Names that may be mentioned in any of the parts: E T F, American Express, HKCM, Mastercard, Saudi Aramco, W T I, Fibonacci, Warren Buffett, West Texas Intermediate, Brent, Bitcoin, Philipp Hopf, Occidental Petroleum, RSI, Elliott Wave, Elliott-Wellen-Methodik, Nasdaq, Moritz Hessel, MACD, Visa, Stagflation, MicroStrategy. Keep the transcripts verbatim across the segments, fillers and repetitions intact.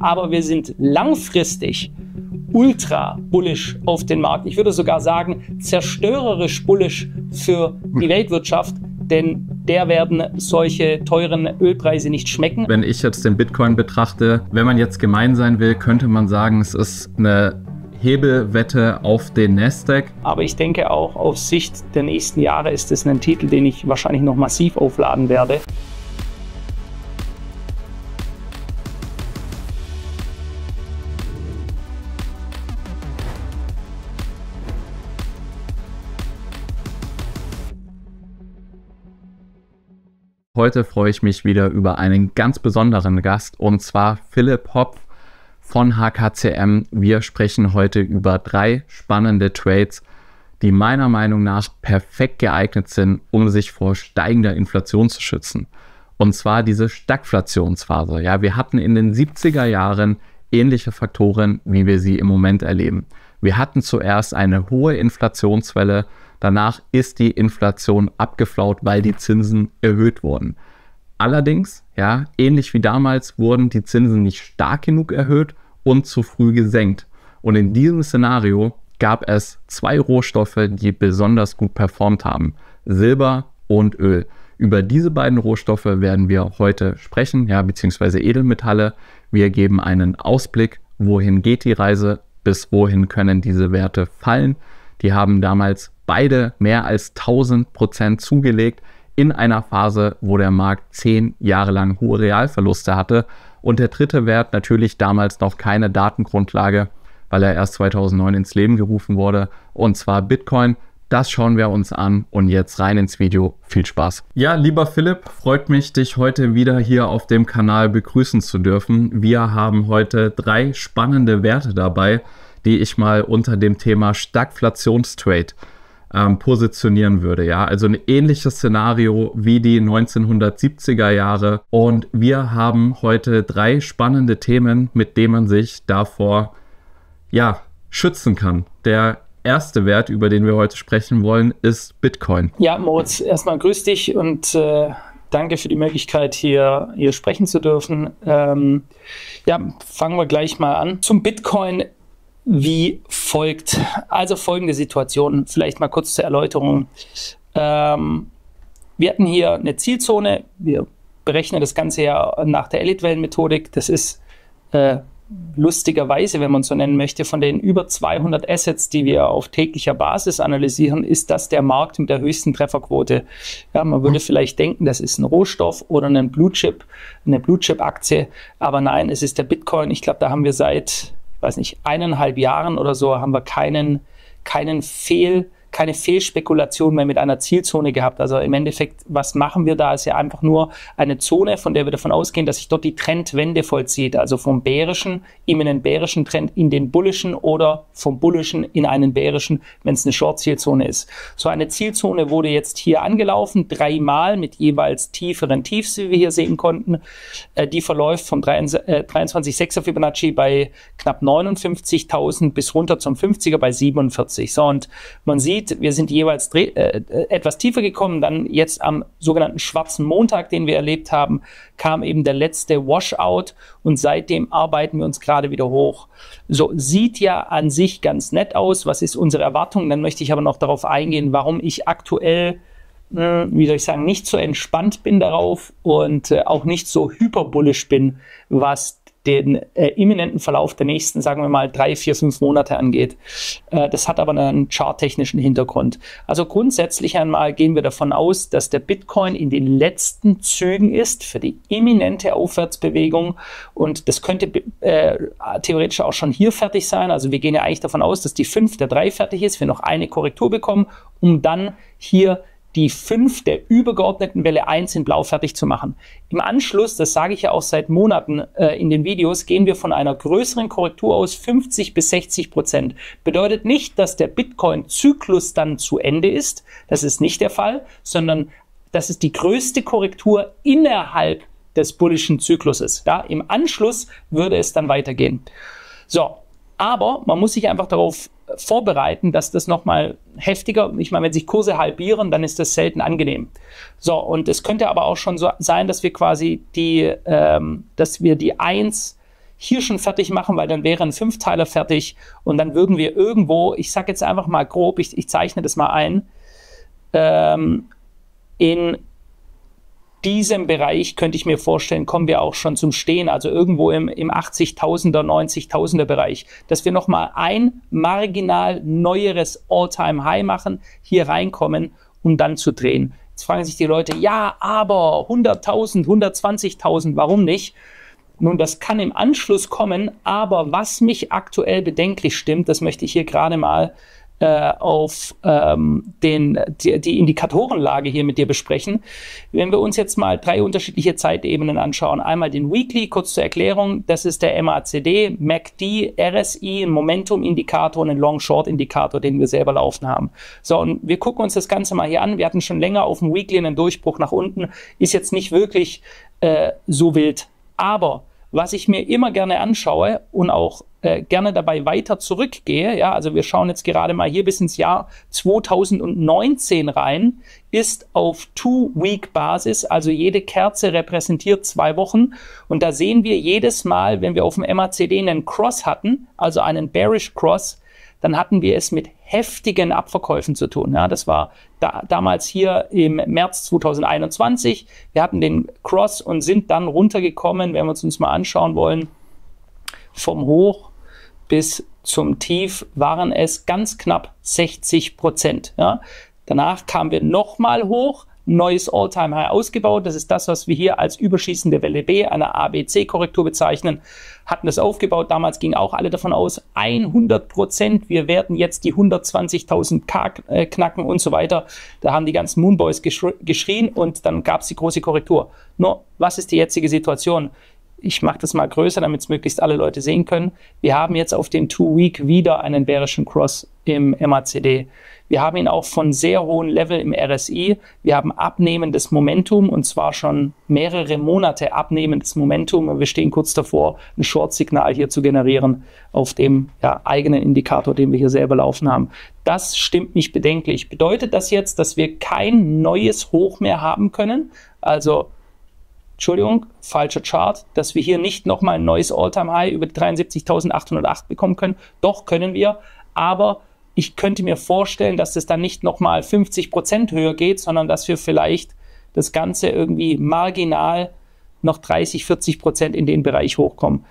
Aber wir sind langfristig ultra bullish auf den Markt. Ich würde sogar sagen, zerstörerisch bullish für die Weltwirtschaft, denn der werden solche teuren Ölpreise nicht schmecken. Wenn ich jetzt den Bitcoin betrachte, wenn man jetzt gemein sein will, könnte man sagen, es ist eine Hebelwette auf den Nasdaq. Aber ich denke auch, auf Sicht der nächsten Jahre ist es ein Titel, den ich wahrscheinlich noch massiv aufladen werde. Heute freue ich mich wieder über einen ganz besonderen Gast, und zwar Philipp Hopf von H K C M. Wir sprechen heute über drei spannende Trades, die meiner Meinung nach perfekt geeignet sind, um sich vor steigender Inflation zu schützen. Und zwar diese Stagflationsphase. Ja, wir hatten in den siebziger Jahren ähnliche Faktoren, wie wir sie im Moment erleben. Wir hatten zuerst eine hohe Inflationswelle. Danach ist die Inflation abgeflaut, weil die Zinsen erhöht wurden. Allerdings, ja, ähnlich wie damals, wurden die Zinsen nicht stark genug erhöht und zu früh gesenkt. Und in diesem Szenario gab es zwei Rohstoffe, die besonders gut performt haben: Silber und Öl. Über diese beiden Rohstoffe werden wir heute sprechen, ja, beziehungsweise Edelmetalle. Wir geben einen Ausblick, wohin geht die Reise, bis wohin können diese Werte fallen. Die haben damals beide mehr als tausend Prozent zugelegt in einer Phase, wo der Markt zehn Jahre lang hohe Realverluste hatte. Und der dritte Wert natürlich damals noch keine Datengrundlage, weil er erst zweitausendneun ins Leben gerufen wurde, und zwar Bitcoin. Das schauen wir uns an und jetzt rein ins Video. Viel Spaß. Ja, lieber Philipp, freut mich, dich heute wieder hier auf dem Kanal begrüßen zu dürfen. Wir haben heute drei spannende Werte dabei, die ich mal unter dem Thema Stagflationstrade ähm, positionieren würde. Ja, also ein ähnliches Szenario wie die neunzehnhundertsiebziger Jahre. Und wir haben heute drei spannende Themen, mit denen man sich davor, ja, schützen kann. Der erste Wert, über den wir heute sprechen wollen, ist Bitcoin. Ja, Moritz, erstmal grüß dich und äh danke für die Möglichkeit, hier, hier sprechen zu dürfen. Ähm, ja, fangen wir gleich mal an. Zum Bitcoin wie folgt. Also folgende Situation, vielleicht mal kurz zur Erläuterung. Ähm, wir hatten hier eine Zielzone. Wir berechnen das Ganze ja nach der Elliott-Wellen-Methodik. Das ist äh, lustigerweise, wenn man so nennen möchte, von den über zweihundert Assets, die wir auf täglicher Basis analysieren, ist das der Markt mit der höchsten Trefferquote. Ja, man würde vielleicht denken, das ist ein Rohstoff oder ein Blue Chip, eine Blue Chip-Aktie, aber nein, es ist der Bitcoin. Ich glaube, da haben wir seit, ich weiß nicht, eineinhalb Jahren oder so, haben wir keinen, keinen Fehl, keine Fehlspekulation mehr mit einer Zielzone gehabt. Also im Endeffekt, was machen wir da? Ist ja einfach nur eine Zone, von der wir davon ausgehen, dass sich dort die Trendwende vollzieht. Also vom bärischen, imminent bärischen Trend in den bullischen oder vom bullischen in einen bärischen, wenn es eine Short-Zielzone ist. So eine Zielzone wurde jetzt hier angelaufen, dreimal mit jeweils tieferen Tiefs, wie wir hier sehen konnten. Die verläuft vom dreiundzwanzig Komma sechser Fibonacci bei knapp neunundfünfzigtausend bis runter zum fünfziger bei siebenundvierzig. So, und man sieht, wir sind jeweils äh, etwas tiefer gekommen. Dann jetzt am sogenannten schwarzen Montag, den wir erlebt haben, kam eben der letzte Washout und seitdem arbeiten wir uns gerade wieder hoch. So, sieht ja an sich ganz nett aus. Was ist unsere Erwartung? Dann möchte ich aber noch darauf eingehen, warum ich aktuell, äh, wie soll ich sagen, nicht so entspannt bin darauf und äh, auch nicht so hyperbullisch bin, was den äh, imminenten Verlauf der nächsten, sagen wir mal, drei, vier, fünf Monate angeht. Äh, das hat aber einen charttechnischen Hintergrund. Also grundsätzlich einmal gehen wir davon aus, dass der Bitcoin in den letzten Zügen ist für die imminente Aufwärtsbewegung, und das könnte äh, theoretisch auch schon hier fertig sein. Also wir gehen ja eigentlich davon aus, dass die fünf der drei fertig ist, wir noch eine Korrektur bekommen, um dann hier die fünf der übergeordneten Welle eins in Blau fertig zu machen. Im Anschluss, das sage ich ja auch seit Monaten äh, in den Videos, gehen wir von einer größeren Korrektur aus, fünfzig bis sechzig Prozent. Bedeutet nicht, dass der Bitcoin-Zyklus dann zu Ende ist, das ist nicht der Fall, sondern das ist die größte Korrektur innerhalb des bullischen Zykluses. Ja? Im Anschluss würde es dann weitergehen. So, aber man muss sich einfach darauf vorbereiten, dass das nochmal heftiger, ich meine, wenn sich Kurse halbieren, dann ist das selten angenehm. So, und es könnte aber auch schon so sein, dass wir quasi die, ähm, dass wir die eins hier schon fertig machen, weil dann wären fünf Teile fertig und dann würden wir irgendwo, ich sage jetzt einfach mal grob, ich, ich zeichne das mal ein, ähm, in diesem Bereich könnte ich mir vorstellen, kommen wir auch schon zum Stehen, also irgendwo im, im achtzigtausender, neunzigtausender Bereich, dass wir nochmal ein marginal neueres All-Time-High machen, hier reinkommen, um dann zu drehen. Jetzt fragen sich die Leute, ja, aber hunderttausend, hundertzwanzigtausend, warum nicht? Nun, das kann im Anschluss kommen, aber was mich aktuell bedenklich stimmt, das möchte ich hier gerade mal äh, auf ähm, den, die, die Indikatorenlage hier mit dir besprechen. Wenn wir uns jetzt mal drei unterschiedliche Zeitebenen anschauen, einmal den Weekly, kurz zur Erklärung, das ist der M A C D, M A C D, R S I, ein Momentum-Indikator und ein Long-Short-Indikator, den wir selber laufen haben. So, und wir gucken uns das Ganze mal hier an. Wir hatten schon länger auf dem Weekly einen Durchbruch nach unten, ist jetzt nicht wirklich äh, so wild. Aber was ich mir immer gerne anschaue und auch äh, gerne dabei weiter zurückgehe, ja, also wir schauen jetzt gerade mal hier bis ins Jahr zweitausendneunzehn rein, ist auf Two-Week-Basis, also jede Kerze repräsentiert zwei Wochen. Und da sehen wir jedes Mal, wenn wir auf dem M A C D einen Cross hatten, also einen Bearish Cross, dann hatten wir es mit heftigen Abverkäufen zu tun. Ja, das war da, damals hier im März zweitausendeinundzwanzig. Wir hatten den Cross und sind dann runtergekommen, wenn wir uns uns mal anschauen wollen, vom Hoch bis zum Tief waren es ganz knapp sechzig Prozent. Ja. Danach kamen wir nochmal hoch, neues All-Time-High ausgebaut. Das ist das, was wir hier als überschießende Welle B, einer A B C-Korrektur bezeichnen. Hatten das aufgebaut. Damals gingen auch alle davon aus, hundert Prozent, wir werden jetzt die hundertzwanzigtausend K knacken und so weiter. Da haben die ganzen Moonboys geschrien und dann gab es die große Korrektur. Nur, was ist die jetzige Situation? Ich mache das mal größer, damit es möglichst alle Leute sehen können. Wir haben jetzt auf dem Two-Week wieder einen bärischen Cross im M A C D. Wir haben ihn auch von sehr hohen Level im R S I. Wir haben abnehmendes Momentum und zwar schon mehrere Monate abnehmendes Momentum. Und wir stehen kurz davor, ein Short-Signal hier zu generieren auf dem ja, eigenen Indikator, den wir hier selber laufen haben. Das stimmt mich bedenklich. Bedeutet das jetzt, dass wir kein neues Hoch mehr haben können? Also Entschuldigung, falscher Chart, dass wir hier nicht nochmal ein neues All-Time-High über die dreiundsiebzigtausend achthundertacht bekommen können. Doch, können wir, aber ich könnte mir vorstellen, dass das dann nicht nochmal fünfzig Prozent höher geht, sondern dass wir vielleicht das Ganze irgendwie marginal noch dreißig, vierzig Prozent in den Bereich hochkommen.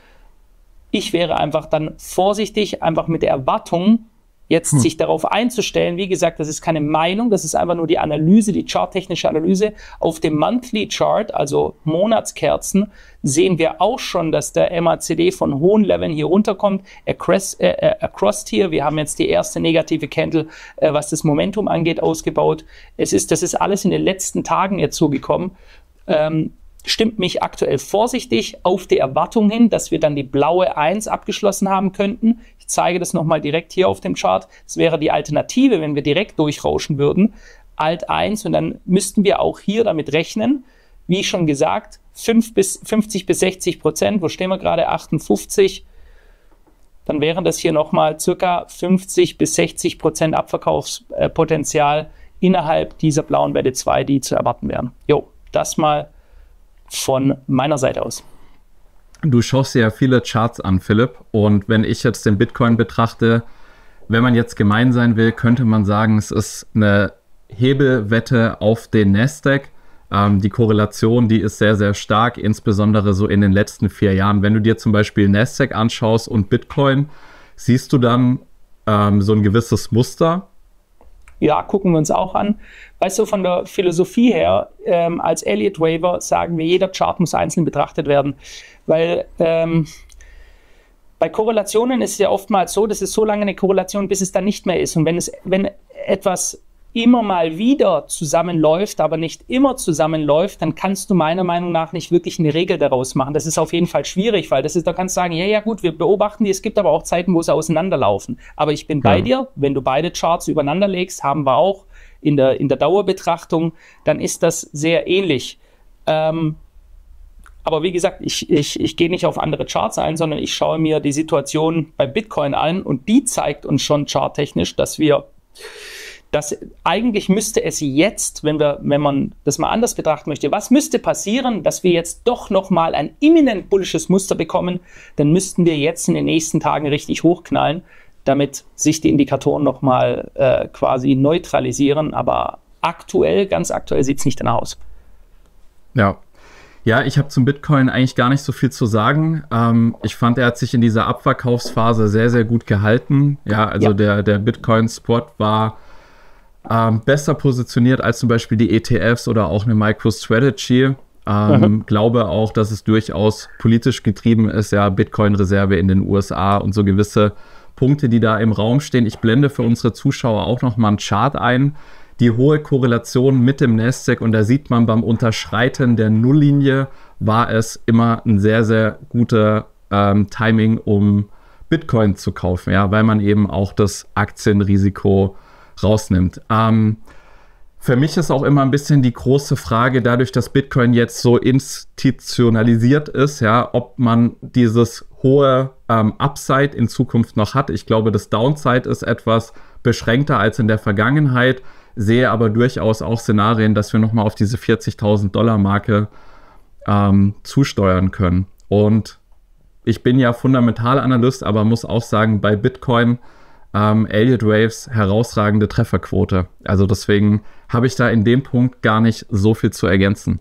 Ich wäre einfach dann vorsichtig, einfach mit der Erwartung, jetzt hm. sich darauf einzustellen, wie gesagt, das ist keine Meinung, das ist einfach nur die Analyse, die charttechnische Analyse. Auf dem Monthly Chart, also Monatskerzen, sehen wir auch schon, dass der M A C D von hohen Leveln hier runterkommt, across, äh, across hier, wir haben jetzt die erste negative Candle, äh, was das Momentum angeht, ausgebaut. Es ist, das ist alles in den letzten Tagen jetzt so gekommen. Ähm, stimmt mich aktuell vorsichtig auf die Erwartung hin, dass wir dann die blaue eins abgeschlossen haben könnten. Ich zeige das nochmal direkt hier auf dem Chart. Das wäre die Alternative, wenn wir direkt durchrauschen würden. Alt eins und dann müssten wir auch hier damit rechnen. Wie schon gesagt, fünf bis, fünfzig bis sechzig Prozent, wo stehen wir gerade? achtundfünfzig. Dann wären das hier nochmal circa fünfzig bis sechzig Prozent Abverkaufspotenzial innerhalb dieser blauen Welle zwei, die zu erwarten wären. Jo, das mal von meiner Seite aus. Du schaust dir ja viele Charts an, Philipp. Und wenn ich jetzt den Bitcoin betrachte, wenn man jetzt gemein sein will, könnte man sagen, es ist eine Hebelwette auf den Nasdaq. Ähm, die Korrelation, die ist sehr, sehr stark, insbesondere so in den letzten vier Jahren. Wenn du dir zum Beispiel Nasdaq anschaust und Bitcoin, siehst du dann ähm, so ein gewisses Muster? Ja, gucken wir uns auch an. Weißt du, von der Philosophie her, ähm, als Elliott Wave sagen wir, jeder Chart muss einzeln betrachtet werden. Weil ähm, bei Korrelationen ist es ja oftmals so, das ist so lange eine Korrelation, bis es dann nicht mehr ist. Und wenn es, wenn etwas immer mal wieder zusammenläuft, aber nicht immer zusammenläuft, dann kannst du meiner Meinung nach nicht wirklich eine Regel daraus machen. Das ist auf jeden Fall schwierig, weil das ist, da kannst du sagen, ja, ja gut, wir beobachten die, es gibt aber auch Zeiten, wo sie auseinanderlaufen. Aber ich bin ja bei dir, wenn du beide Charts übereinander legst, haben wir auch in der, in der Dauerbetrachtung, dann ist das sehr ähnlich. Ähm, aber wie gesagt, ich, ich, ich gehe nicht auf andere Charts ein, sondern ich schaue mir die Situation bei Bitcoin an und die zeigt uns schon charttechnisch, dass wir dass eigentlich müsste es jetzt, wenn wir, wenn man das mal anders betrachten möchte, was müsste passieren, dass wir jetzt doch nochmal ein imminent bullisches Muster bekommen, dann müssten wir jetzt in den nächsten Tagen richtig hochknallen, damit sich die Indikatoren nochmal äh, quasi neutralisieren. Aber aktuell, ganz aktuell sieht es nicht danach aus. Ja. Ja, ich habe zum Bitcoin eigentlich gar nicht so viel zu sagen. Ähm, ich fand, er hat sich in dieser Abverkaufsphase sehr, sehr gut gehalten. Ja, also ja. der, der Bitcoin-Spot war ähm, besser positioniert als zum Beispiel die E T Fs oder auch eine MicroStrategy. Ähm, mhm. Glaube auch, dass es durchaus politisch getrieben ist, ja, Bitcoin-Reserve in den U S A und so gewisse Punkte, die da im Raum stehen. Ich blende für unsere Zuschauer auch nochmal einen Chart ein. Die hohe Korrelation mit dem Nasdaq, und da sieht man beim Unterschreiten der Nulllinie, war es immer ein sehr, sehr guter ähm, Timing, um Bitcoin zu kaufen, ja, weil man eben auch das Aktienrisiko rausnimmt. Ähm, für mich ist auch immer ein bisschen die große Frage, dadurch, dass Bitcoin jetzt so institutionalisiert ist, ja, ob man dieses hohe ähm, Upside in Zukunft noch hat. Ich glaube, das Downside ist etwas beschränkter als in der Vergangenheit. Sehe aber durchaus auch Szenarien, dass wir nochmal auf diese vierzigtausend-Dollar-Marke ähm, zusteuern können. Und ich bin ja Fundamentalanalyst, aber muss auch sagen, bei Bitcoin ähm, Elliott Waves herausragende Trefferquote. Also deswegen habe ich da in dem Punkt gar nicht so viel zu ergänzen.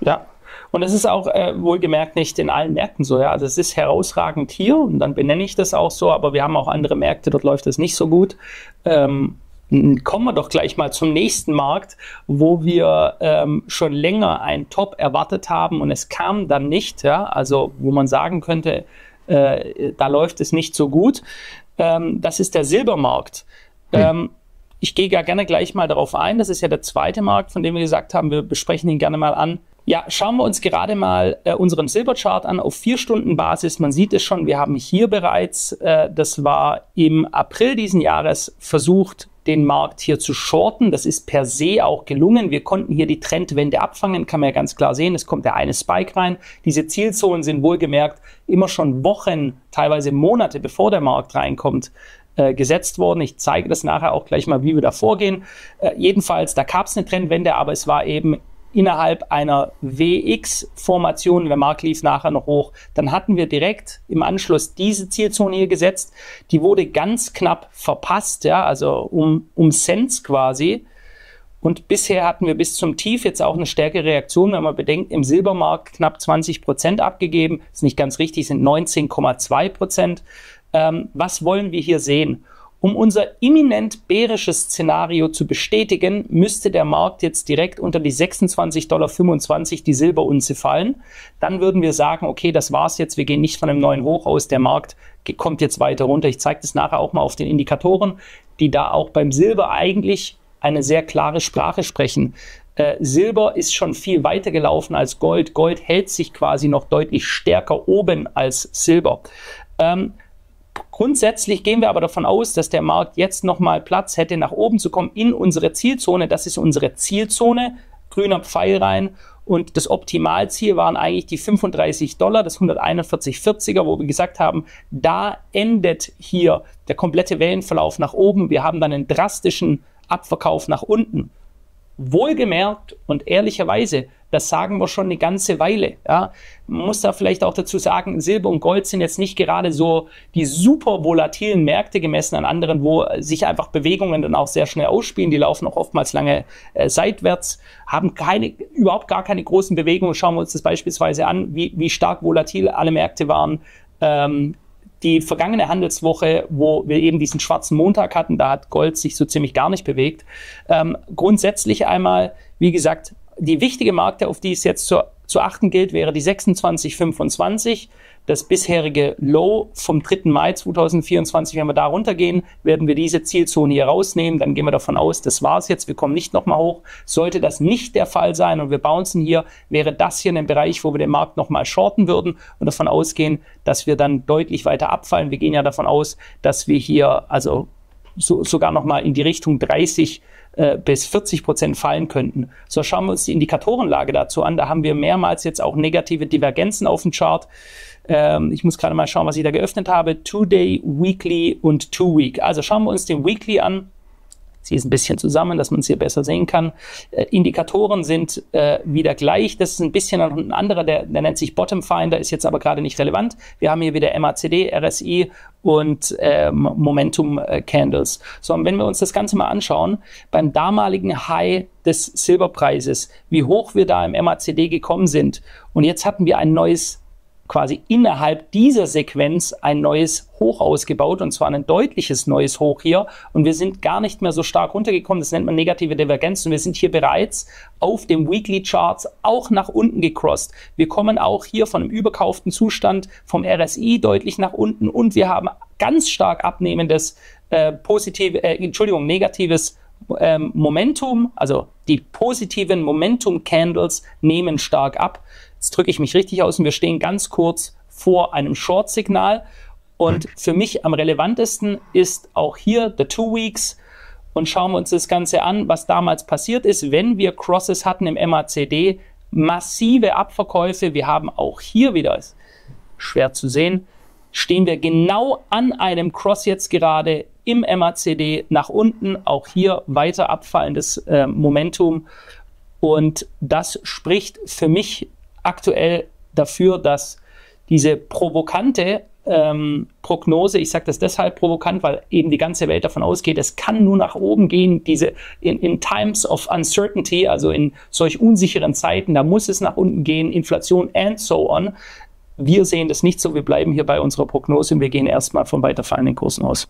Ja, und es ist auch äh, wohlgemerkt nicht in allen Märkten so. Ja? Also es ist herausragend hier und dann benenne ich das auch so, aber wir haben auch andere Märkte, dort läuft es nicht so gut. Ähm, Kommen wir doch gleich mal zum nächsten Markt, wo wir ähm, schon länger einen Top erwartet haben und es kam dann nicht, ja? Also wo man sagen könnte, äh, da läuft es nicht so gut. Ähm, das ist der Silbermarkt. Hm. Ähm, ich gehe ja gerne gleich mal darauf ein, das ist ja der zweite Markt, von dem wir gesagt haben, wir besprechen ihn gerne mal an. Ja, schauen wir uns gerade mal äh, unseren Silberchart an auf vier Stunden Basis. Man sieht es schon, wir haben hier bereits, äh, das war im April diesen Jahres, versucht, den Markt hier zu shorten. Das ist per se auch gelungen. Wir konnten hier die Trendwende abfangen, kann man ja ganz klar sehen. Es kommt der eine Spike rein. Diese Zielzonen sind wohlgemerkt immer schon Wochen, teilweise Monate, bevor der Markt reinkommt, äh, gesetzt worden. Ich zeige das nachher auch gleich mal, wie wir da vorgehen. Äh, jedenfalls, da gab es eine Trendwende, aber es war eben innerhalb einer W X-Formation, der Markt lief nachher noch hoch, dann hatten wir direkt im Anschluss diese Zielzone hier gesetzt, die wurde ganz knapp verpasst, ja, also um, um Cents quasi, und bisher hatten wir bis zum Tief jetzt auch eine stärkere Reaktion, wenn man bedenkt, im Silbermarkt knapp zwanzig Prozent abgegeben, ist nicht ganz richtig, sind neunzehn Komma zwei Prozent. Ähm, was wollen wir hier sehen? Um unser imminent bärisches Szenario zu bestätigen, müsste der Markt jetzt direkt unter die sechsundzwanzig Komma fünfundzwanzig Dollar die Silberunze fallen. Dann würden wir sagen, okay, das war's jetzt, wir gehen nicht von einem neuen Hoch aus, der Markt kommt jetzt weiter runter. Ich zeige das nachher auch mal auf den Indikatoren, die da auch beim Silber eigentlich eine sehr klare Sprache sprechen. Äh, Silber ist schon viel weiter gelaufen als Gold. Gold hält sich quasi noch deutlich stärker oben als Silber. Ähm, Grundsätzlich gehen wir aber davon aus, dass der Markt jetzt nochmal Platz hätte, nach oben zu kommen in unsere Zielzone. Das ist unsere Zielzone, grüner Pfeil rein. Und das Optimalziel waren eigentlich die fünfunddreißig Dollar, das hunderteinundvierzig Komma vierziger, wo wir gesagt haben, da endet hier der komplette Wellenverlauf nach oben. Wir haben dann einen drastischen Abverkauf nach unten. Wohlgemerkt und ehrlicherweise, das sagen wir schon eine ganze Weile. Ja. Man muss da vielleicht auch dazu sagen, Silber und Gold sind jetzt nicht gerade so die super volatilen Märkte gemessen an anderen, wo sich einfach Bewegungen dann auch sehr schnell ausspielen. Die laufen auch oftmals lange äh, seitwärts, haben keine, überhaupt gar keine großen Bewegungen. Schauen wir uns das beispielsweise an, wie, wie stark volatil alle Märkte waren. Ähm, die vergangene Handelswoche, wo wir eben diesen schwarzen Montag hatten, da hat Gold sich so ziemlich gar nicht bewegt. Ähm, grundsätzlich einmal, wie gesagt, die wichtige Marke, auf die es jetzt zu, zu achten gilt, wäre die sechsundzwanzig Komma fünfundzwanzig. Das bisherige Low vom dritten Mai zweitausendvierundzwanzig, wenn wir da runtergehen, werden wir diese Zielzone hier rausnehmen. Dann gehen wir davon aus, das war's jetzt, wir kommen nicht nochmal hoch. Sollte das nicht der Fall sein und wir bouncen hier, wäre das hier ein Bereich, wo wir den Markt nochmal shorten würden und davon ausgehen, dass wir dann deutlich weiter abfallen. Wir gehen ja davon aus, dass wir hier also so, sogar nochmal in die Richtung dreißig bis vierzig Prozent fallen könnten. So, schauen wir uns die Indikatorenlage dazu an. Da haben wir mehrmals jetzt auch negative Divergenzen auf dem Chart. Ähm, ich muss gerade mal schauen, was ich da geöffnet habe. Two-Day, Weekly und Two-Week. Also schauen wir uns den Weekly an. Sie ist ein bisschen zusammen, dass man es hier besser sehen kann. Äh, Indikatoren sind äh, wieder gleich. Das ist ein bisschen ein anderer, der, der nennt sich Bottom Finder, ist jetzt aber gerade nicht relevant. Wir haben hier wieder M A C D, R S I und äh, Momentum äh, Candles. So, und wenn wir uns das Ganze mal anschauen, beim damaligen High des Silberpreises, wie hoch wir da im M A C D gekommen sind. Und jetzt hatten wir ein neues, quasi innerhalb dieser Sequenz ein neues Hoch ausgebaut, und zwar ein deutliches neues Hoch hier, und wir sind gar nicht mehr so stark runtergekommen, das nennt man negative Divergenz, und wir sind hier bereits auf dem Weekly Charts auch nach unten gecrossed. Wir kommen auch hier von einem überkauften Zustand vom R S I deutlich nach unten, und wir haben ganz stark abnehmendes äh, positive, äh, Entschuldigung, negatives ähm, Momentum, also die positiven Momentum Candles nehmen stark ab. Jetzt drücke ich mich richtig aus, und wir stehen ganz kurz vor einem Short-Signal. Und für mich am relevantesten ist auch hier der Two Weeks. Und schauen wir uns das Ganze an, was damals passiert ist, wenn wir Crosses hatten im M A C D. Massive Abverkäufe. Wir haben auch hier wieder, ist schwer zu sehen, stehen wir genau an einem Cross jetzt gerade im M A C D nach unten. Auch hier weiter abfallendes äh, Momentum. Und das spricht für mich aktuell dafür, dass diese provokante ähm, Prognose, ich sage das deshalb provokant, weil eben die ganze Welt davon ausgeht, es kann nur nach oben gehen, diese in, in times of uncertainty, also in solch unsicheren Zeiten, da muss es nach unten gehen, Inflation and so on. Wir sehen das nicht so, wir bleiben hier bei unserer Prognose und wir gehen erstmal von weiter fallenden Kursen aus.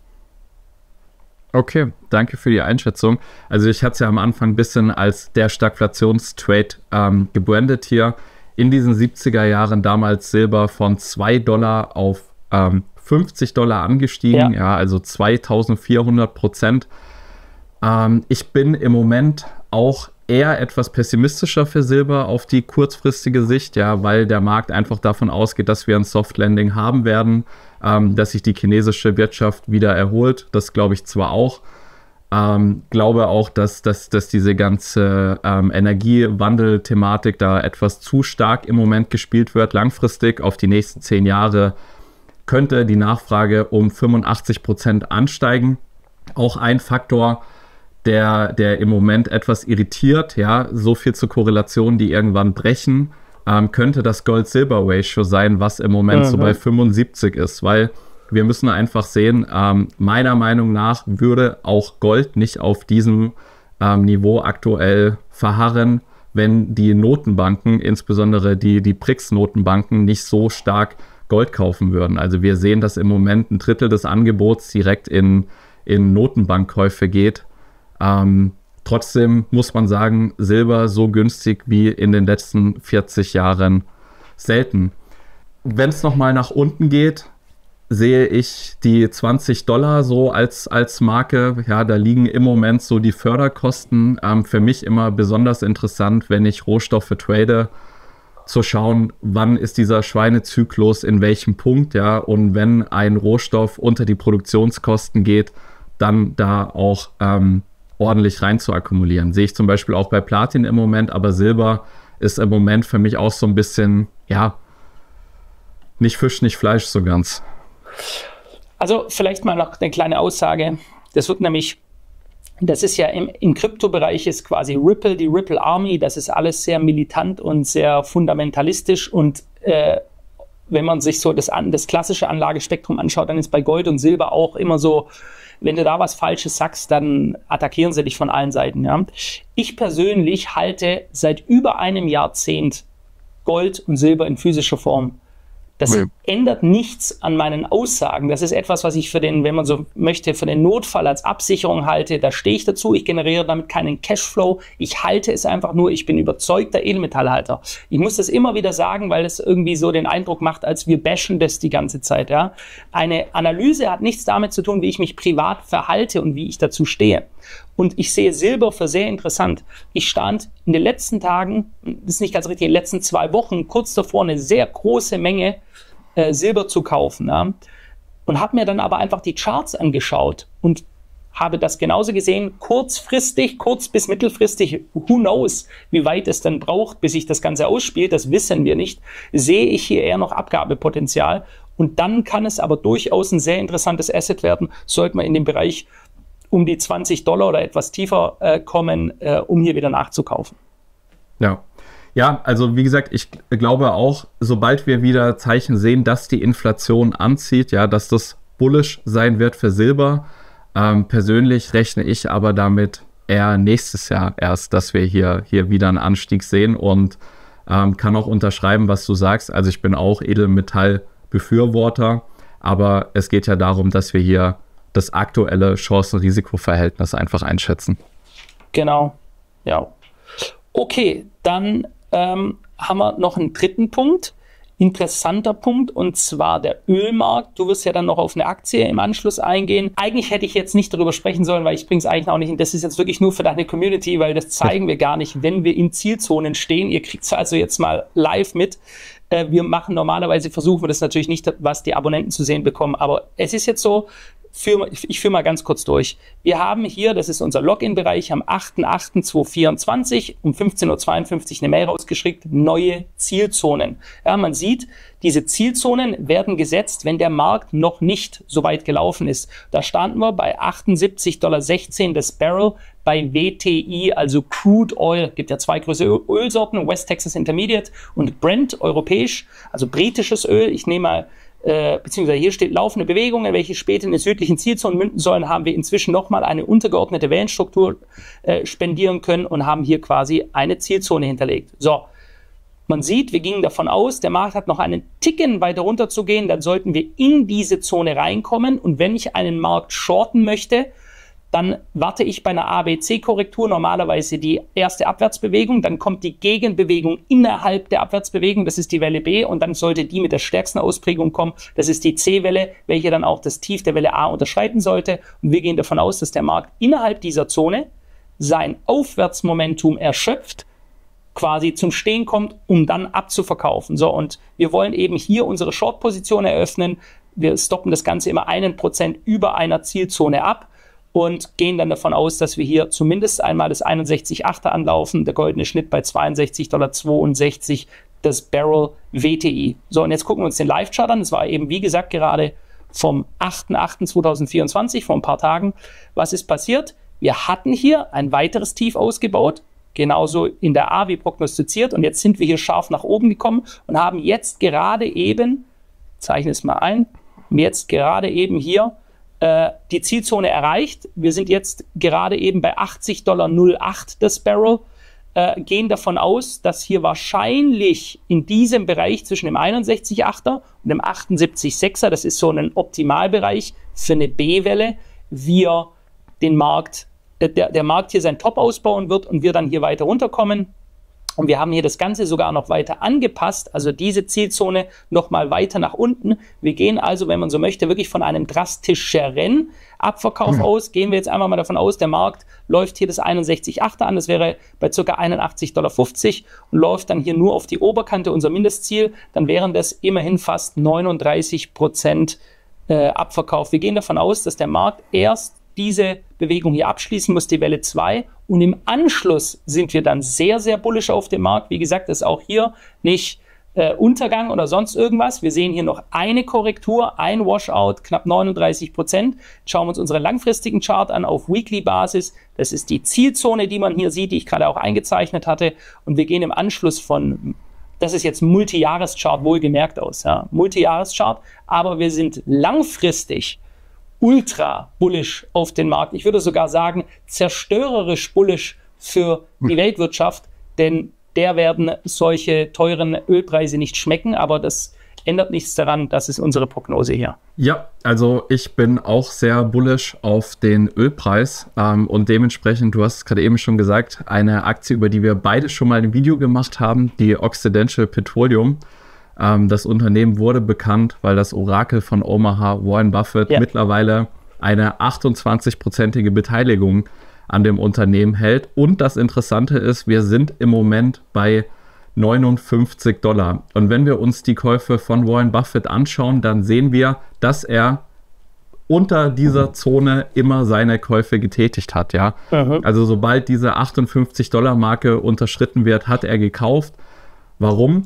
Okay, danke für die Einschätzung. Also ich hatte es ja am Anfang ein bisschen als der Stagflationstrade ähm, gebrandet hier. In diesen siebziger Jahren damals Silber von zwei Dollar auf ähm, fünfzig Dollar angestiegen, ja, ja, also zweitausendvierhundert Prozent. Ähm, ich bin im Moment auch eher etwas pessimistischer für Silber auf die kurzfristige Sicht, ja, weil der Markt einfach davon ausgeht, dass wir ein Soft Landing haben werden, ähm, dass sich die chinesische Wirtschaft wieder erholt. Das glaube ich zwar auch. Ähm, glaube auch, dass, dass, dass diese ganze ähm, Energiewandel-Thematik da etwas zu stark im Moment gespielt wird. Langfristig auf die nächsten zehn Jahre könnte die Nachfrage um fünfundachtzig Prozent ansteigen. Auch ein Faktor, der, der im Moment etwas irritiert, ja, so viel zu Korrelationen, die irgendwann brechen, ähm, könnte das Gold-Silber-Ratio sein, was im Moment mhm. so bei fünfundsiebzig ist, weil wir müssen einfach sehen, ähm, meiner Meinung nach würde auch Gold nicht auf diesem ähm, Niveau aktuell verharren, wenn die Notenbanken, insbesondere die, die BRICS-Notenbanken, nicht so stark Gold kaufen würden. Also wir sehen, dass im Moment ein Drittel des Angebots direkt in, in Notenbankkäufe geht. Ähm, trotzdem muss man sagen, Silber so günstig wie in den letzten vierzig Jahren selten. Wenn es nochmal nach unten geht, sehe ich die zwanzig Dollar so als, als Marke. Ja, da liegen im Moment so die Förderkosten. Ähm, für mich immer besonders interessant, wenn ich Rohstoffe trade, zu schauen, wann ist dieser Schweinezyklus, in welchem Punkt. Ja, und wenn ein Rohstoff unter die Produktionskosten geht, dann da auch ähm, ordentlich rein zu akkumulieren. Sehe ich zum Beispiel auch bei Platin im Moment, aber Silber ist im Moment für mich auch so ein bisschen, ja, nicht Fisch, nicht Fleisch so ganz. Also vielleicht mal noch eine kleine Aussage. Das wird nämlich, das ist ja im, im Kryptobereich ist quasi Ripple, die Ripple Army, das ist alles sehr militant und sehr fundamentalistisch, und äh, wenn man sich so das, an, das klassische Anlagespektrum anschaut, dann ist bei Gold und Silber auch immer so, wenn du da was Falsches sagst, dann attackieren sie dich von allen Seiten. Ja? Ich persönlich halte seit über einem Jahrzehnt Gold und Silber in physischer Form. Das nee. ändert nichts an meinen Aussagen. Das ist etwas, was ich für den, wenn man so möchte, für den Notfall als Absicherung halte. Da stehe ich dazu. Ich generiere damit keinen Cashflow. Ich halte es einfach nur. Ich bin überzeugter Edelmetallhalter. Ich muss das immer wieder sagen, weil es irgendwie so den Eindruck macht, als wir bashen das die ganze Zeit. Ja? Eine Analyse hat nichts damit zu tun, wie ich mich privat verhalte und wie ich dazu stehe. Und ich sehe Silber für sehr interessant. Ich stand in den letzten Tagen, das ist nicht ganz richtig, in den letzten zwei Wochen kurz davor, eine sehr große Menge äh, Silber zu kaufen. Ja? Und habe mir dann aber einfach die Charts angeschaut und habe das genauso gesehen, kurzfristig, kurz- bis mittelfristig, who knows, wie weit es dann braucht, bis sich das Ganze ausspielt, das wissen wir nicht, sehe ich hier eher noch Abgabepotenzial. Und dann kann es aber durchaus ein sehr interessantes Asset werden, sollte man in dem Bereich um die zwanzig Dollar oder etwas tiefer äh, kommen, äh, um hier wieder nachzukaufen. Ja. Ja, also wie gesagt, ich glaube auch, sobald wir wieder Zeichen sehen, dass die Inflation anzieht, ja, dass das bullisch sein wird für Silber. Ähm, persönlich rechne ich aber damit eher nächstes Jahr erst, dass wir hier, hier wieder einen Anstieg sehen, und ähm, kann auch unterschreiben, was du sagst. Also ich bin auch Edelmetallbefürworter, aber es geht ja darum, dass wir hier das aktuelle Chancen-Risiko-Verhältnis einfach einschätzen. Genau, ja. Okay, dann ähm, haben wir noch einen dritten Punkt, interessanter Punkt, und zwar der Ölmarkt. Du wirst ja dann noch auf eine Aktie im Anschluss eingehen. Eigentlich hätte ich jetzt nicht darüber sprechen sollen, weil ich bringe es eigentlich auch nicht hin. Das ist jetzt wirklich nur für deine Community, weil das zeigen wir gar nicht, wenn wir in Zielzonen stehen. Ihr kriegt es also jetzt mal live mit. Äh, wir machen normalerweise, versuchen wir das natürlich nicht, was die Abonnenten zu sehen bekommen, aber es ist jetzt so, Für, ich führe mal ganz kurz durch. Wir haben hier, das ist unser Login-Bereich, am achten achten zweitausendvierundzwanzig um fünfzehn Uhr zweiundfünfzig eine Mail rausgeschickt, neue Zielzonen. Ja, man sieht, diese Zielzonen werden gesetzt, wenn der Markt noch nicht so weit gelaufen ist. Da standen wir bei achtundsiebzig Komma sechzehn Dollar das Barrel bei W T I, also Crude Oil. Gibt ja zwei größere Ölsorten, West Texas Intermediate und Brent, europäisch, also britisches Öl. Ich nehme mal Äh, beziehungsweise hier steht laufende Bewegungen, welche später in den südlichen Zielzonen münden sollen, haben wir inzwischen nochmal eine untergeordnete Wellenstruktur äh, spendieren können und haben hier quasi eine Zielzone hinterlegt. So, man sieht, wir gingen davon aus, der Markt hat noch einen Ticken weiter runter zu gehen, dann sollten wir in diese Zone reinkommen, und wenn ich einen Markt shorten möchte, dann warte ich bei einer A B C-Korrektur normalerweise die erste Abwärtsbewegung, dann kommt die Gegenbewegung innerhalb der Abwärtsbewegung, das ist die Welle B, und dann sollte die mit der stärksten Ausprägung kommen, das ist die C-Welle, welche dann auch das Tief der Welle A unterschreiten sollte, und wir gehen davon aus, dass der Markt innerhalb dieser Zone sein Aufwärtsmomentum erschöpft, quasi zum Stehen kommt, um dann abzuverkaufen. So, und wir wollen eben hier unsere Short-Position eröffnen, wir stoppen das Ganze immer einen Prozent über einer Zielzone ab und gehen dann davon aus, dass wir hier zumindest einmal das einundsechzig Komma acht anlaufen, der goldene Schnitt bei zweiundsechzig Komma zweiundsechzig Dollar, das Barrel W T I. So, und jetzt gucken wir uns den Live-Chart an. Das war eben, wie gesagt, gerade vom achten achten zweitausendvierundzwanzig, vor ein paar Tagen. Was ist passiert? Wir hatten hier ein weiteres Tief ausgebaut, genauso in der A wie prognostiziert, und jetzt sind wir hier scharf nach oben gekommen und haben jetzt gerade eben, zeichne es mal ein, jetzt gerade eben hier die Zielzone erreicht. Wir sind jetzt gerade eben bei achtzig Komma null acht Dollar das Barrel, äh, gehen davon aus, dass hier wahrscheinlich in diesem Bereich zwischen dem einundsechzig Komma achter und dem achtundsiebzig Komma sechser, das ist so ein Optimalbereich für eine B-Welle, wir den Markt, äh, der, der Markt hier sein Top ausbauen wird und wir dann hier weiter runterkommen. Und wir haben hier das Ganze sogar noch weiter angepasst, also diese Zielzone nochmal weiter nach unten. Wir gehen also, wenn man so möchte, wirklich von einem drastischeren Abverkauf mhm. aus. Gehen wir jetzt einfach mal davon aus, der Markt läuft hier das einundsechzig Komma achter an, das wäre bei ca. einundachtzig Komma fünfzig Dollar und läuft dann hier nur auf die Oberkante, unser Mindestziel. Dann wären das immerhin fast neununddreißig Prozent äh, Abverkauf. Wir gehen davon aus, dass der Markt erst diese Bewegung hier abschließen muss, die Welle zwei, und im Anschluss sind wir dann sehr, sehr bullisch auf dem Markt. Wie gesagt, das ist auch hier nicht äh, Untergang oder sonst irgendwas. Wir sehen hier noch eine Korrektur, ein Washout, knapp neununddreißig Prozent. Schauen wir uns unseren langfristigen Chart an auf Weekly-Basis. Das ist die Zielzone, die man hier sieht, die ich gerade auch eingezeichnet hatte, und wir gehen im Anschluss von, das ist jetzt Multijahreschart wohlgemerkt aus, ja, Multijahreschart, aber wir sind langfristig ultra bullisch auf den Markt. Ich würde sogar sagen, zerstörerisch bullisch für die Weltwirtschaft, denn der werden solche teuren Ölpreise nicht schmecken, aber das ändert nichts daran, das ist unsere Prognose hier. Ja, also ich bin auch sehr bullisch auf den Ölpreis ähm, und dementsprechend, du hast es gerade eben schon gesagt, eine Aktie, über die wir beide schon mal ein Video gemacht haben, die Occidental Petroleum. Das Unternehmen wurde bekannt, weil das Orakel von Omaha, Warren Buffett, yeah. mittlerweile eine achtundzwanzig-prozentige Beteiligung an dem Unternehmen hält. Und das Interessante ist, wir sind im Moment bei neunundfünfzig Dollar. Und wenn wir uns die Käufe von Warren Buffett anschauen, dann sehen wir, dass er unter dieser Zone immer seine Käufe getätigt hat. Ja? Uh-huh. Also sobald diese achtundfünfzig Dollar Marke unterschritten wird, hat er gekauft. Warum?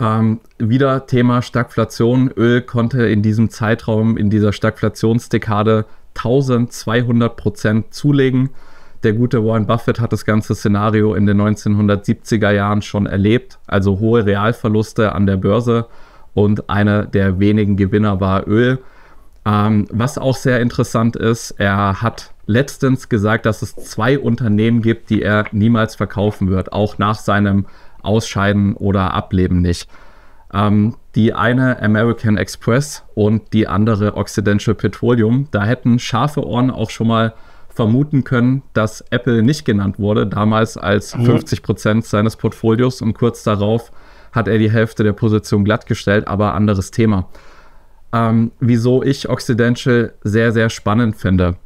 Ähm, wieder Thema Stagflation. Öl konnte in diesem Zeitraum, in dieser Stagflationsdekade zwölftausendzweihundert Prozent zulegen. Der gute Warren Buffett hat das ganze Szenario in den neunzehnhundertsiebziger Jahren schon erlebt, also hohe Realverluste an der Börse, und einer der wenigen Gewinner war Öl. Ähm, was auch sehr interessant ist, er hat letztens gesagt, dass es zwei Unternehmen gibt, die er niemals verkaufen wird, auch nach seinem Ausscheiden oder Ableben nicht. Ähm, die eine American Express und die andere Occidental Petroleum. Da hätten scharfe Ohren auch schon mal vermuten können, dass Apple nicht genannt wurde, damals als fünfzig Prozent seines Portfolios, und kurz darauf hat er die Hälfte der Position glattgestellt, aber anderes Thema. Ähm, wieso ich Occidental sehr, sehr spannend finde.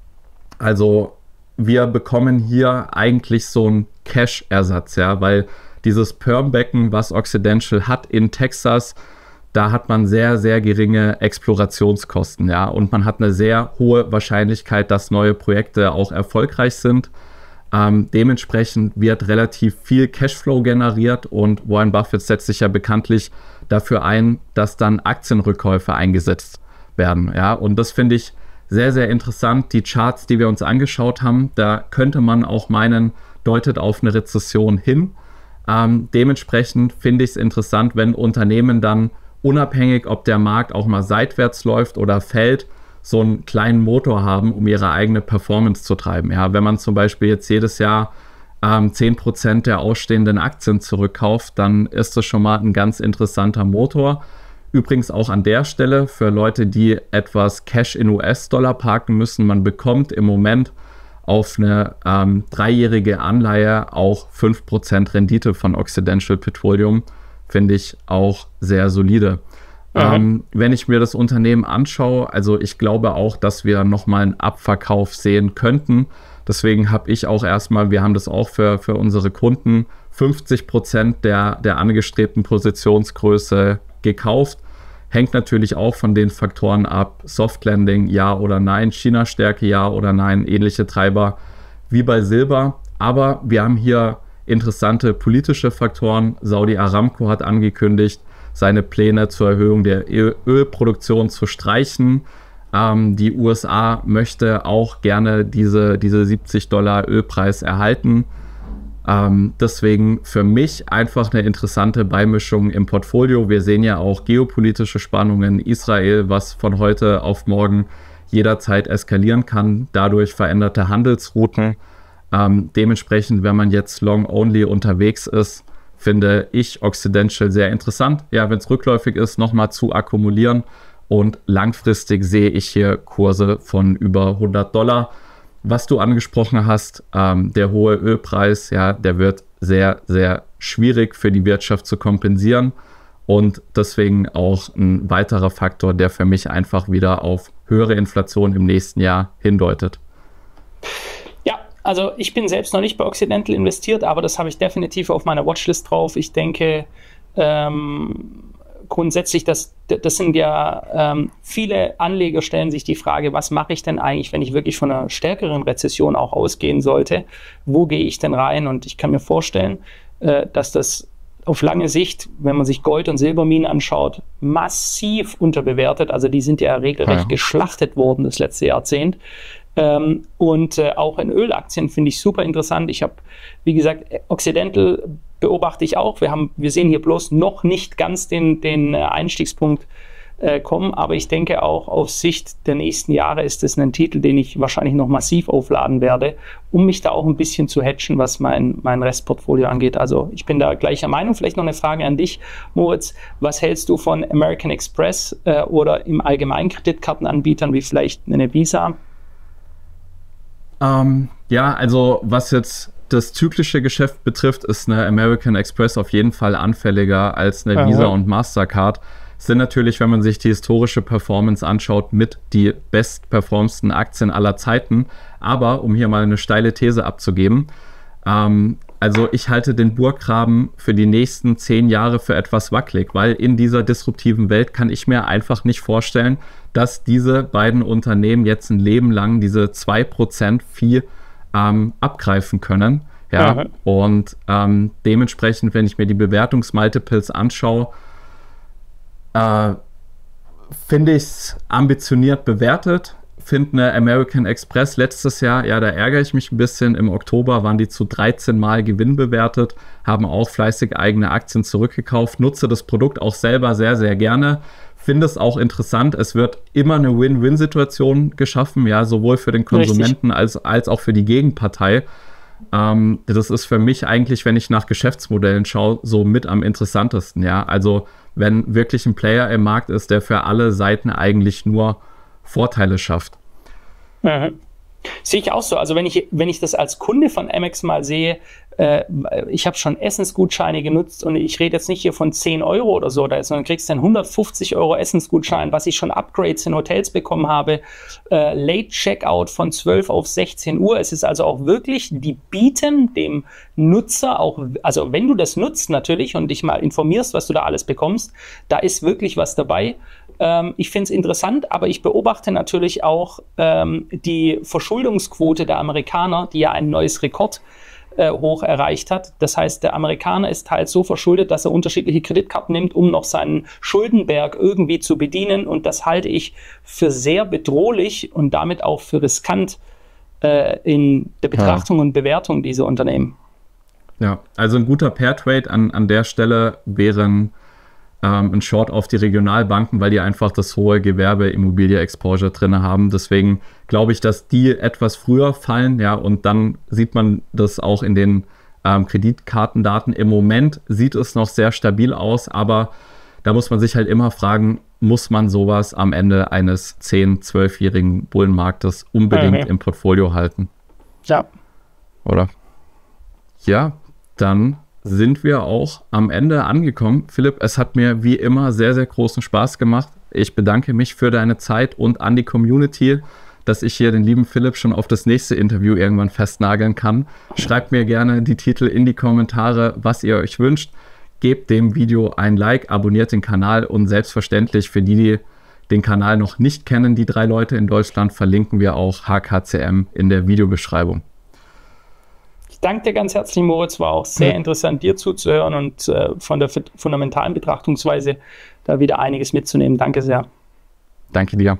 Also wir bekommen hier eigentlich so einen Cash-Ersatz, ja, weil dieses Perm-Becken, was Occidental hat in Texas, da hat man sehr, sehr geringe Explorationskosten, ja, und man hat eine sehr hohe Wahrscheinlichkeit, dass neue Projekte auch erfolgreich sind. Ähm, dementsprechend wird relativ viel Cashflow generiert, und Warren Buffett setzt sich ja bekanntlich dafür ein, dass dann Aktienrückkäufe eingesetzt werden, ja, und das finde ich sehr, sehr interessant. Die Charts, die wir uns angeschaut haben, da könnte man auch meinen, deutet auf eine Rezession hin. Ähm, dementsprechend finde ich es interessant, wenn Unternehmen dann unabhängig, ob der Markt auch mal seitwärts läuft oder fällt, so einen kleinen Motor haben, um ihre eigene Performance zu treiben. Ja, wenn man zum Beispiel jetzt jedes Jahr ähm, zehn Prozent der ausstehenden Aktien zurückkauft, dann ist das schon mal ein ganz interessanter Motor. Übrigens auch an der Stelle für Leute, die etwas Cash in U S-Dollar parken müssen: Man bekommt im Moment auf eine ähm, dreijährige Anleihe auch fünf Prozent Rendite von Occidental Petroleum. Finde ich auch sehr solide. Ähm, wenn ich mir das Unternehmen anschaue, also ich glaube auch, dass wir nochmal einen Abverkauf sehen könnten. Deswegen habe ich auch erstmal, wir haben das auch für, für unsere Kunden, fünfzig Prozent der, der angestrebten Positionsgröße gekauft. Hängt natürlich auch von den Faktoren ab: Softlanding, ja oder nein, China-Stärke, ja oder nein, ähnliche Treiber wie bei Silber. Aber wir haben hier interessante politische Faktoren. Saudi Aramco hat angekündigt, seine Pläne zur Erhöhung der Ölproduktion zu streichen. Ähm, die U S A möchte auch gerne diese, diese siebzig Dollar Ölpreis erhalten. Ähm, deswegen für mich einfach eine interessante Beimischung im Portfolio. Wir sehen ja auch geopolitische Spannungen in Israel, was von heute auf morgen jederzeit eskalieren kann, dadurch veränderte Handelsrouten. Ähm, dementsprechend, wenn man jetzt long-only unterwegs ist, finde ich Occidental sehr interessant. Ja, wenn es rückläufig ist, nochmal zu akkumulieren, und langfristig sehe ich hier Kurse von über hundert Dollar. Was du angesprochen hast, ähm, der hohe Ölpreis, ja, der wird sehr, sehr schwierig für die Wirtschaft zu kompensieren, und deswegen auch ein weiterer Faktor, der für mich einfach wieder auf höhere Inflation im nächsten Jahr hindeutet. Also ich bin selbst noch nicht bei Occidental investiert, aber das habe ich definitiv auf meiner Watchlist drauf. Ich denke ähm, grundsätzlich, dass, das sind ja ähm, viele Anleger stellen sich die Frage, was mache ich denn eigentlich, wenn ich wirklich von einer stärkeren Rezession auch ausgehen sollte? Wo gehe ich denn rein? Und ich kann mir vorstellen, äh, dass das auf lange Sicht, wenn man sich Gold- und Silberminen anschaut, massiv unterbewertet. Also die sind ja regelrecht ja. geschlachtet worden das letzte Jahrzehnt. Ähm, und äh, auch in Ölaktien finde ich super interessant. Ich habe, wie gesagt, Occidental beobachte ich auch. Wir haben, wir sehen hier bloß noch nicht ganz den, den äh, Einstiegspunkt äh, kommen, aber ich denke auch auf Sicht der nächsten Jahre ist das ein Titel, den ich wahrscheinlich noch massiv aufladen werde, um mich da auch ein bisschen zu hedgen, was mein, mein Restportfolio angeht. Also ich bin da gleicher Meinung. Vielleicht noch eine Frage an dich, Moritz. Was hältst du von American Express äh, oder im Allgemeinen Kreditkartenanbietern wie vielleicht eine Visa? Ähm, ja, also was jetzt das zyklische Geschäft betrifft, ist eine American Express auf jeden Fall anfälliger als eine Aha. Visa und Mastercard. Sind natürlich, wenn man sich die historische Performance anschaut, mit die bestperformsten Aktien aller Zeiten. Aber, um hier mal eine steile These abzugeben, ähm, also ich halte den Burggraben für die nächsten zehn Jahre für etwas wackelig, weil in dieser disruptiven Welt kann ich mir einfach nicht vorstellen, dass diese beiden Unternehmen jetzt ein Leben lang diese zwei Prozent Fee ähm, abgreifen können. Ja? Ja. Und ähm, dementsprechend, wenn ich mir die Bewertungsmultiples anschaue, äh, finde ich es ambitioniert bewertet. finde eine American Express letztes Jahr, ja, da ärgere ich mich ein bisschen. Im Oktober waren die zu dreizehn Mal Gewinn bewertet, haben auch fleißig eigene Aktien zurückgekauft, nutze das Produkt auch selber sehr, sehr gerne. Finde es auch interessant, es wird immer eine Win-Win-Situation geschaffen, ja, sowohl für den Konsumenten als, als auch für die Gegenpartei. Ähm, das ist für mich eigentlich, wenn ich nach Geschäftsmodellen schaue, so mit am interessantesten, ja. Also wenn wirklich ein Player im Markt ist, der für alle Seiten eigentlich nur Vorteile schafft. Mhm. Sehe ich auch so. Also wenn ich, wenn ich das als Kunde von Amex mal sehe, äh, ich habe schon Essensgutscheine genutzt und ich rede jetzt nicht hier von zehn Euro oder so, sondern kriegst dann hundertfünfzig Euro Essensgutschein, was ich schon Upgrades in Hotels bekommen habe, äh, Late Checkout von zwölf auf sechzehn Uhr. Es ist also auch wirklich, die bieten dem Nutzer auch, also wenn du das nutzt natürlich und dich mal informierst, was du da alles bekommst, da ist wirklich was dabei. Ich finde es interessant, aber ich beobachte natürlich auch ähm, die Verschuldungsquote der Amerikaner, die ja ein neues Rekordhoch äh, erreicht hat. Das heißt, der Amerikaner ist halt so verschuldet, dass er unterschiedliche Kreditkarten nimmt, um noch seinen Schuldenberg irgendwie zu bedienen. Und das halte ich für sehr bedrohlich und damit auch für riskant äh, in der Betrachtung ja. und Bewertung dieser Unternehmen. Ja, also ein guter Pairtrade an, an der Stelle wären ein Short auf die Regionalbanken, weil die einfach das hohe Gewerbeimmobilie-Exposure drin haben. Deswegen glaube ich, dass die etwas früher fallen. Ja, und dann sieht man das auch in den ähm, Kreditkartendaten. Im Moment sieht es noch sehr stabil aus, aber da muss man sich halt immer fragen, muss man sowas am Ende eines zehn-, zwölfjährigen Bullenmarktes unbedingt mhm. im Portfolio halten? Ja. Oder? Ja, dann sind wir auch am Ende angekommen. Philipp, es hat mir wie immer sehr, sehr großen Spaß gemacht. Ich bedanke mich für deine Zeit und an die Community, dass ich hier den lieben Philipp schon auf das nächste Interview irgendwann festnageln kann. Schreibt mir gerne die Titel in die Kommentare, was ihr euch wünscht. Gebt dem Video ein Like, abonniert den Kanal und selbstverständlich für die, die den Kanal noch nicht kennen, die drei Leute in Deutschland, verlinken wir auch H K C M in der Videobeschreibung. Danke dir ganz herzlich, Moritz. War auch sehr interessant, dir zuzuhören und äh, von der fundamentalen Betrachtungsweise da wieder einiges mitzunehmen. Danke sehr. Danke dir.